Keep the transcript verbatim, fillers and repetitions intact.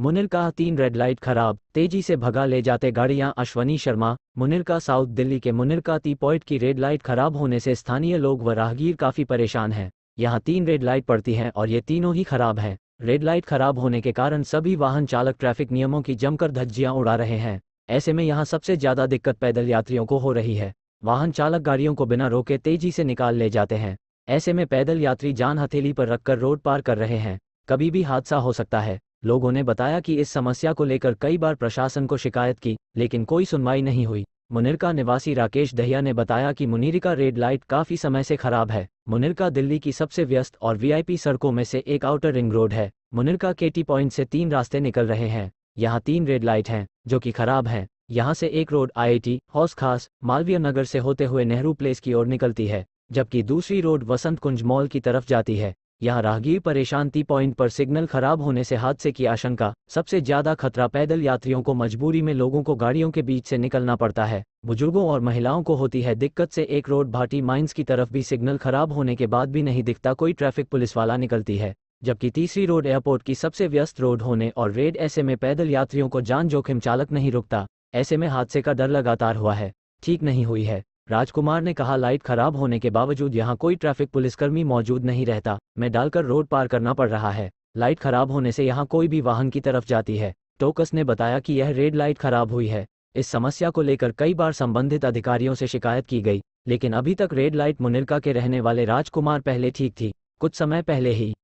मुनिरका तीन red light खराब, तेजी से भगा ले जाते गाड़ियां। अश्वनी शर्मा, मुनिरका। साउथ दिल्ली के मुनिरका टी पॉइंट की रेड लाइट खराब होने से स्थानीय लोग व राहगीर काफ़ी परेशान हैं। यहां तीन रेड लाइट पड़ती हैं और ये तीनों ही खराब हैं। रेड लाइट खराब होने के कारण सभी वाहन चालक ट्रैफिक नियमों की जमकर धज्जियां उड़ा रहे हैं। ऐसे में यहाँ सबसे ज़्यादा दिक्कत पैदल यात्रियों को हो रही है। वाहन चालक गाड़ियों को बिना रोके तेजी से निकाल ले जाते हैं। ऐसे में पैदल यात्री जान हथेली पर रखकर रोड पार कर रहे हैं। कभी भी हादसा हो सकता है। लोगों ने बताया कि इस समस्या को लेकर कई बार प्रशासन को शिकायत की, लेकिन कोई सुनवाई नहीं हुई। मुनिरका निवासी राकेश दहिया ने बताया कि मुनिरका रेड लाइट काफ़ी समय से खराब है। मुनिरका दिल्ली की सबसे व्यस्त और वीआईपी सड़कों में से एक आउटर रिंग रोड है। मुनिरका के टी पॉइंट से तीन रास्ते निकल रहे हैं। यहाँ तीन रेड लाइट हैं जो कि खराब हैं। यहाँ से एक road I I T, Hauz Khas, Malviya Nagar से होते हुए नेहरू प्लेस की ओर निकलती है, जबकि दूसरी रोड वसंत कुंज मॉल की तरफ जाती है। यहाँ राहगीर परेशान। टी पॉइंट पर सिग्नल खराब होने से हादसे की आशंका। सबसे ज्यादा खतरा पैदल यात्रियों को। मजबूरी में लोगों को गाड़ियों के बीच से निकलना पड़ता है। बुजुर्गों और महिलाओं को होती है दिक्कत। से एक रोड भाटी माइंस की तरफ भी सिग्नल खराब होने के बाद भी नहीं दिखता कोई ट्रैफिक पुलिस वाला निकलती है, जबकि तीसरी रोड एयरपोर्ट की सबसे व्यस्त रोड होने और रेड। ऐसे में पैदल यात्रियों को जान जोखिम। चालक नहीं रुकता। ऐसे में हादसे का डर लगातार हुआ है, ठीक नहीं हुई है। राजकुमार ने कहा, लाइट खराब होने के बावजूद यहाँ कोई ट्रैफिक पुलिसकर्मी मौजूद नहीं रहता। मैं डालकर रोड पार करना पड़ रहा है। लाइट खराब होने से यहाँ कोई भी वाहन की तरफ जाती है। टोकस ने बताया कि यह रेड लाइट खराब हुई है। इस समस्या को लेकर कई बार संबंधित अधिकारियों से शिकायत की गई, लेकिन अभी तक रेड लाइट। मुनिरका के रहने वाले राजकुमार पहले ठीक थी, कुछ समय पहले ही